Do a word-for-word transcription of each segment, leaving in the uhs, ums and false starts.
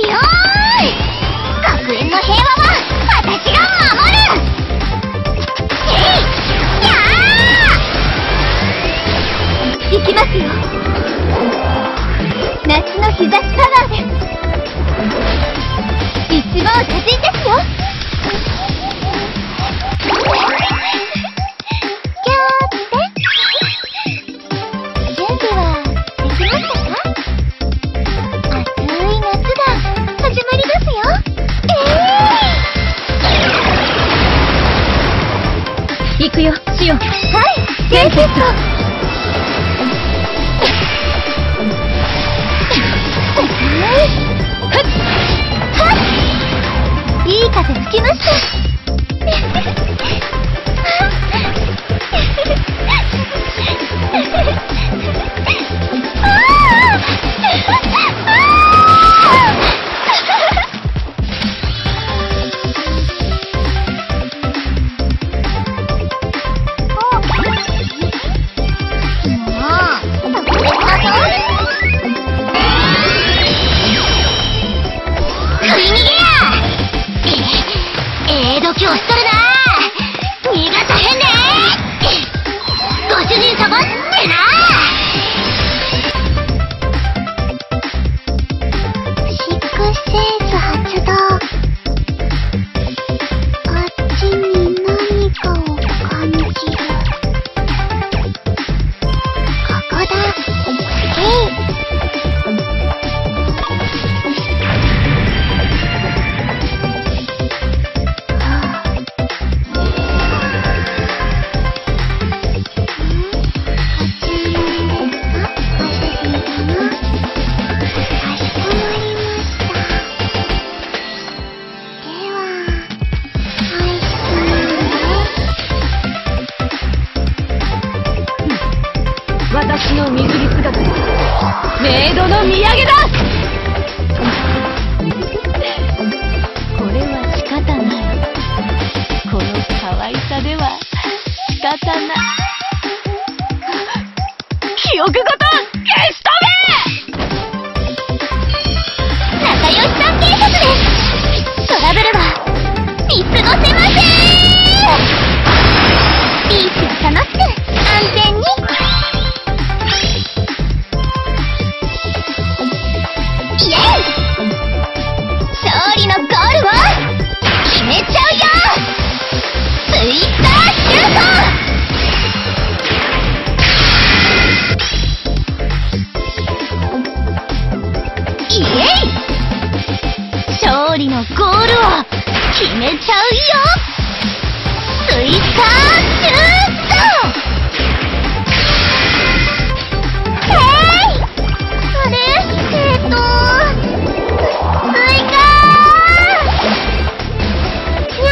学園の平和は私が守る。えいやー、いきますよ。夏の日差しパワーで一番写真ですよ。今日って準備はできましたか？暑い夏が始まりですよ。行くよ、シオン。はい、伝説といい風吹きました。私の水着姿はメイドの土産だ。これは仕方ない。この可愛さでは仕方ない。記憶ごと消し飛べ。仲良しさん警察です。トラブルは見過ごせません。ビーチを楽しく安全に。勝利のゴールを決めちゃうよ。スイカーシュート。へい、あれえっとスイカーニ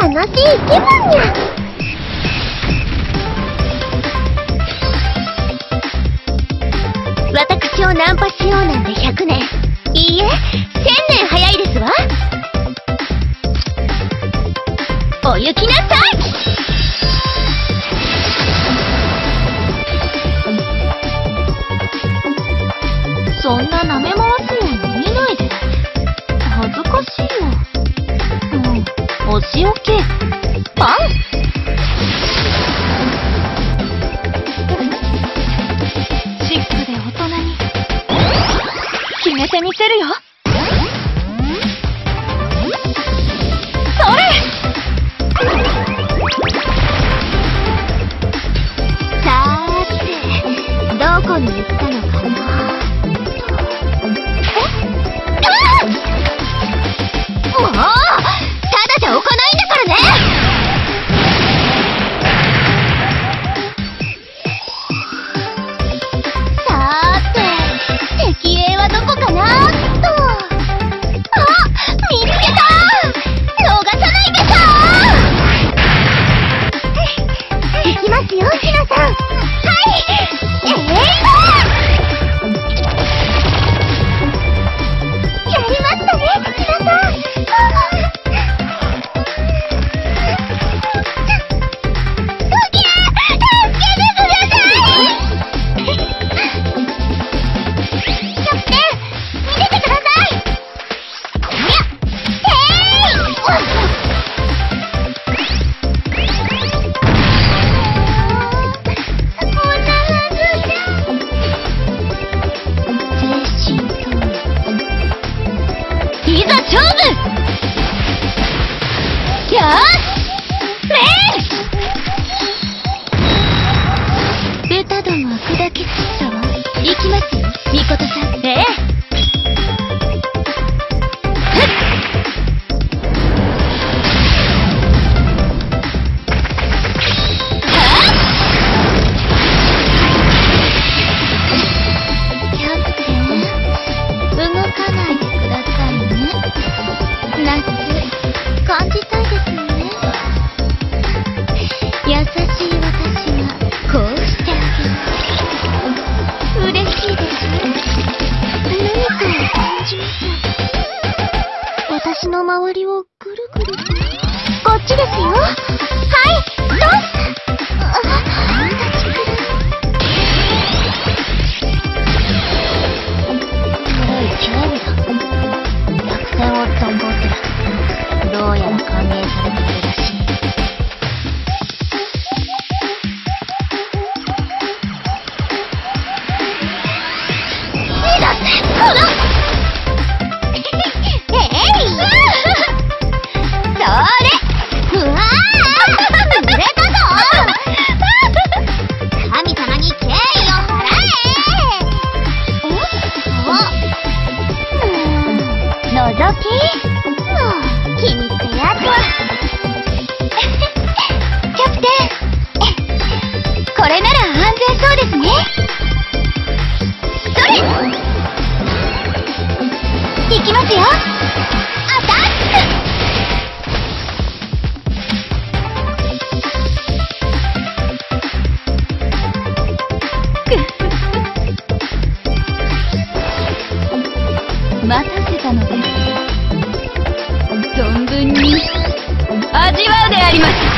ャンニャンニャンニャン、楽しい気分ニャン。私をナンパしようなんてひゃくねん、いいえせんねん早いですわ。お行きなさい。そんな舐め回すのを見ないで。恥ずかしいよ。もうお仕置きパン。決めてみせるよ。それ！さーて、どこに行ったのかな。え？ああ！もう！ただじゃおかないんだからね！さーて、敵へはどこか。私の周りをぐるぐる。こっちですよ。はい、どうぞ。 待たせたのです。存分に味わうであります。